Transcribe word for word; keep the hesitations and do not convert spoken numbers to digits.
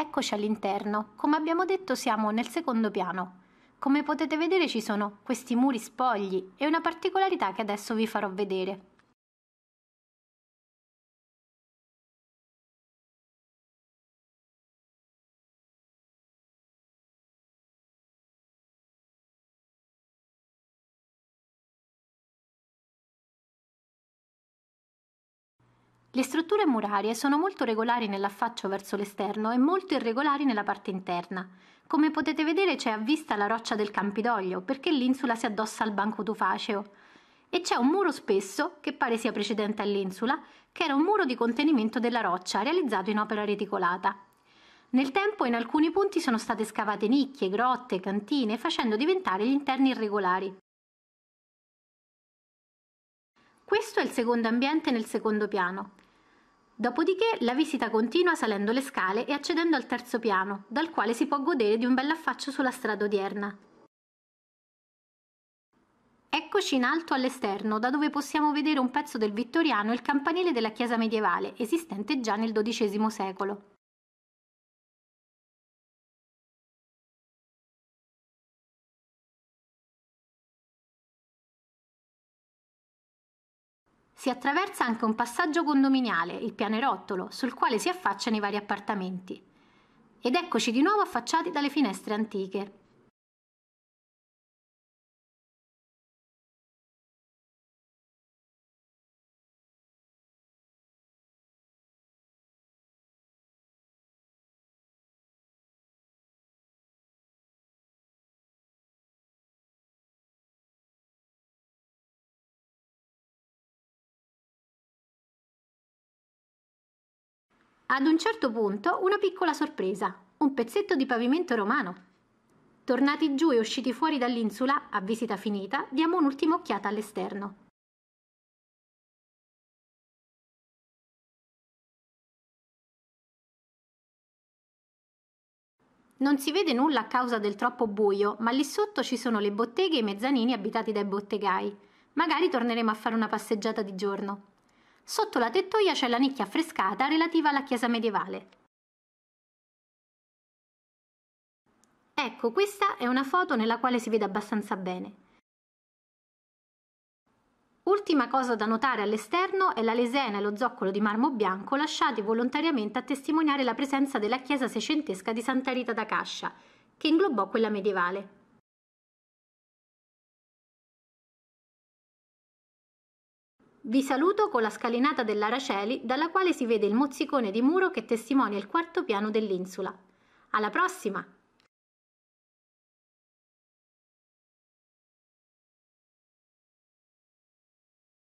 Eccoci all'interno. Come abbiamo detto, siamo nel secondo piano. Come potete vedere ci sono questi muri spogli e una particolarità che adesso vi farò vedere. Le strutture murarie sono molto regolari nell'affaccio verso l'esterno e molto irregolari nella parte interna. Come potete vedere c'è a vista la roccia del Campidoglio, perché l'insula si addossa al banco tufaceo. E c'è un muro spesso, che pare sia precedente all'insula, che era un muro di contenimento della roccia, realizzato in opera reticolata. Nel tempo in alcuni punti sono state scavate nicchie, grotte, cantine, facendo diventare gli interni irregolari. Questo è il secondo ambiente nel secondo piano. Dopodiché la visita continua salendo le scale e accedendo al terzo piano, dal quale si può godere di un bell'affaccio sulla strada odierna. Eccoci in alto all'esterno, da dove possiamo vedere un pezzo del Vittoriano e il campanile della chiesa medievale, esistente già nel dodicesimo secolo. Si attraversa anche un passaggio condominiale, il pianerottolo, sul quale si affacciano i vari appartamenti. Ed eccoci di nuovo affacciati dalle finestre antiche. Ad un certo punto una piccola sorpresa, un pezzetto di pavimento romano. Tornati giù e usciti fuori dall'insula, a visita finita, diamo un'ultima occhiata all'esterno. Non si vede nulla a causa del troppo buio, ma lì sotto ci sono le botteghe e i mezzanini abitati dai bottegai. Magari torneremo a fare una passeggiata di giorno. Sotto la tettoia c'è la nicchia affrescata relativa alla chiesa medievale. Ecco, questa è una foto nella quale si vede abbastanza bene. Ultima cosa da notare all'esterno è la lesena e lo zoccolo di marmo bianco lasciati volontariamente a testimoniare la presenza della chiesa seicentesca di Santa Rita da Cascia, che inglobò quella medievale. Vi saluto con la scalinata dell'Araceli, dalla quale si vede il mozzicone di muro che testimonia il quarto piano dell'insula. Alla prossima!